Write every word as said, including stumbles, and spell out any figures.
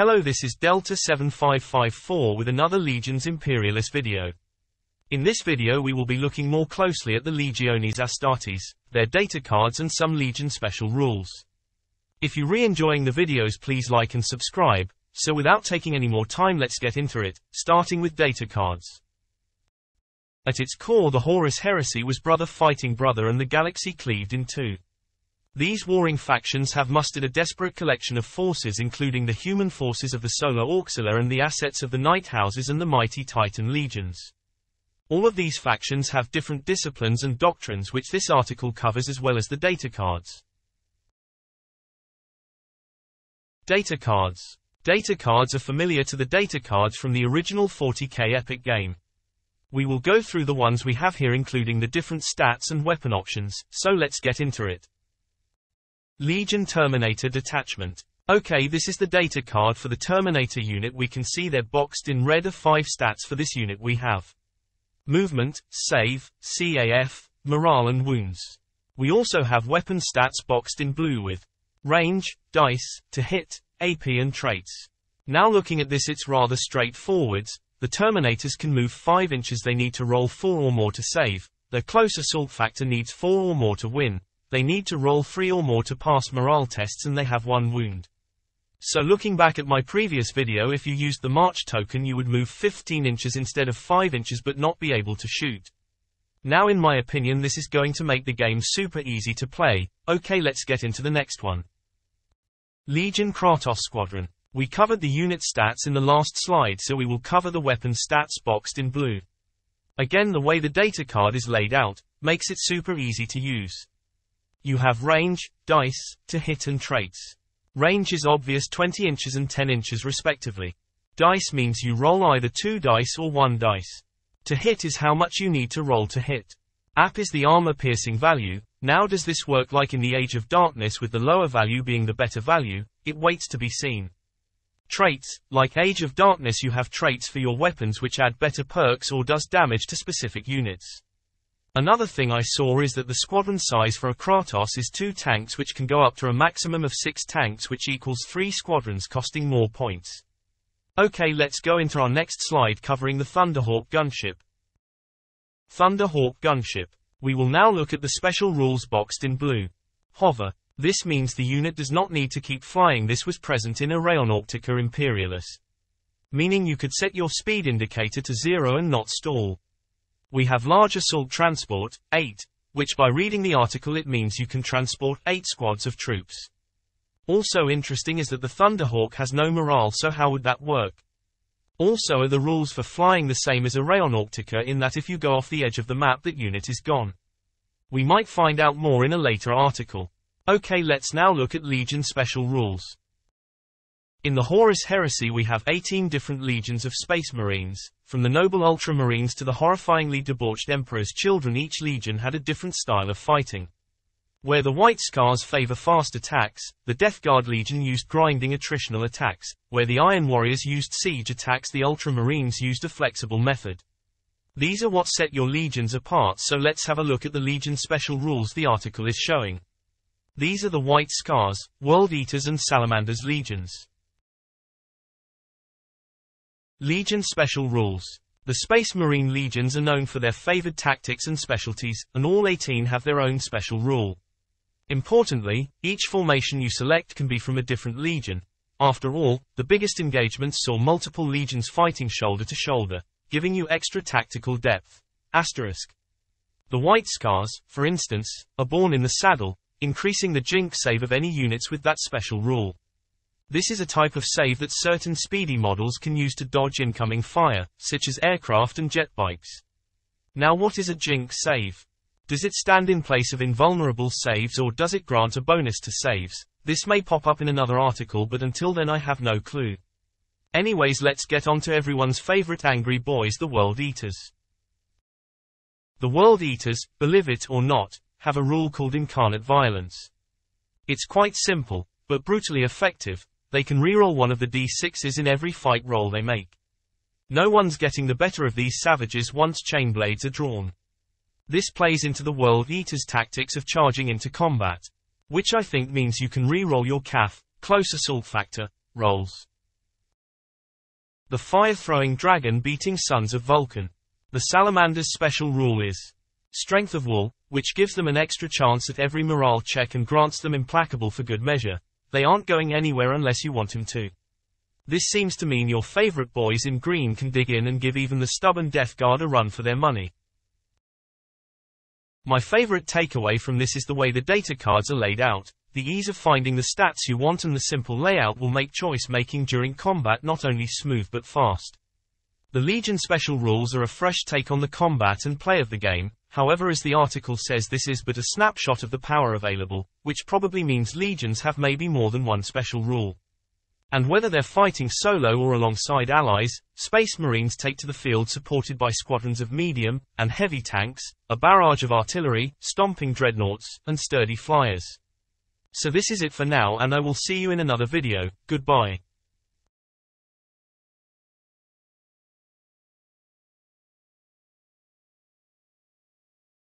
Hello, this is Delta seven five five four with another Legions Imperialis video. In this video we will be looking more closely at the Legiones Astartes, their data cards and some Legion special rules. If you're re-enjoying the videos, please like and subscribe. So without taking any more time, let's get into it, starting with data cards. At its core, the Horus Heresy was brother fighting brother and the galaxy cleaved in two. These warring factions have mustered a desperate collection of forces, including the human forces of the Solar Auxilia and the assets of the Knight Houses and the mighty Titan Legions. All of these factions have different disciplines and doctrines, which this article covers, as well as the data cards. Data cards. Data cards are familiar to the data cards from the original forty K Epic game. We will go through the ones we have here, including the different stats and weapon options, so let's get into it. Legion Terminator Detachment. Okay, this is the data card for the Terminator unit. We can see they're boxed in red. Of five stats for this unit, we have movement, save, C A F, morale and wounds. We also have weapon stats boxed in blue with range, dice, to hit, A P and traits. Now looking at this, it's rather straightforward. The Terminators can move five inches, they need to roll four or more to save, their close assault factor needs four or more to win. They need to roll three or more to pass morale tests, and they have one wound. So looking back at my previous video, if you used the March token you would move fifteen inches instead of five inches but not be able to shoot. Now in my opinion this is going to make the game super easy to play. Okay, let's get into the next one. Legion Kratos Squadron. We covered the unit stats in the last slide, so we will cover the weapon stats boxed in blue. Again, the way the data card is laid out makes it super easy to use. You have range, dice, to hit and traits. Range is obvious, twenty inches and ten inches respectively. Dice means you roll either two dice or one dice. To hit is how much you need to roll to hit. A P is the armor-piercing value. Now, does this work like in the Age of Darkness, with the lower value being the better value? It waits to be seen. Traits. Like Age of Darkness, you have traits for your weapons which add better perks or does damage to specific units. Another thing I saw is that the squadron size for a Kratos is two tanks, which can go up to a maximum of six tanks, which equals three squadrons, costing more points. Okay, let's go into our next slide covering the Thunderhawk gunship. Thunderhawk gunship. We will now look at the special rules boxed in blue. Hover. This means the unit does not need to keep flying. This was present in a Rayonautica Imperialis, meaning you could set your speed indicator to zero and not stall. We have large assault transport, eight, which by reading the article it means you can transport eight squads of troops. Also interesting is that the Thunderhawk has no morale, so how would that work? Also, are the rules for flying the same as a Rayonautica, in that if you go off the edge of the map that unit is gone? We might find out more in a later article. Okay, let's now look at Legion special rules. In the Horus Heresy we have eighteen different legions of Space Marines, from the noble Ultramarines to the horrifyingly debauched Emperor's Children. Each legion had a different style of fighting. Where the White Scars favor fast attacks, the Death Guard Legion used grinding attritional attacks, where the Iron Warriors used siege attacks, the Ultramarines used a flexible method. These are what set your legions apart, so let's have a look at the legion special rules the article is showing. These are the White Scars, World Eaters and Salamanders legions. Legion special rules. The Space Marine legions are known for their favored tactics and specialties, and all eighteen have their own special rule. Importantly, each formation you select can be from a different legion. After all, the biggest engagements saw multiple legions fighting shoulder to shoulder, giving you extra tactical depth. Asterisk. The White Scars, for instance, are born in the saddle, increasing the jinx save of any units with that special rule. This is a type of save that certain speedy models can use to dodge incoming fire, such as aircraft and jet bikes. Now, what is a jinx save? Does it stand in place of invulnerable saves, or does it grant a bonus to saves? This may pop up in another article, but until then I have no clue. Anyways, let's get on to everyone's favorite angry boys, the World Eaters. The World Eaters, believe it or not, have a rule called Incarnate Violence. It's quite simple, but brutally effective. They can reroll one of the D sixes in every fight roll they make. No one's getting the better of these savages once chain blades are drawn. This plays into the World Eaters' tactics of charging into combat, which I think means you can reroll your C A F, close assault factor, rolls. The fire-throwing dragon beating Sons of Vulcan. The Salamander's special rule is Strength of Wool, which gives them an extra chance at every morale check and grants them implacable for good measure. They aren't going anywhere unless you want him to. This seems to mean your favorite boys in green can dig in and give even the stubborn Death Guard a run for their money. My favorite takeaway from this is the way the data cards are laid out. The ease of finding the stats you want and the simple layout will make choice-making during combat not only smooth but fast. The Legion special rules are a fresh take on the combat and play of the game. However, as the article says, this is but a snapshot of the power available, which probably means legions have maybe more than one special rule. And whether they're fighting solo or alongside allies, Space Marines take to the field supported by squadrons of medium and heavy tanks, a barrage of artillery, stomping dreadnoughts, and sturdy flyers. So this is it for now, and I will see you in another video. Goodbye.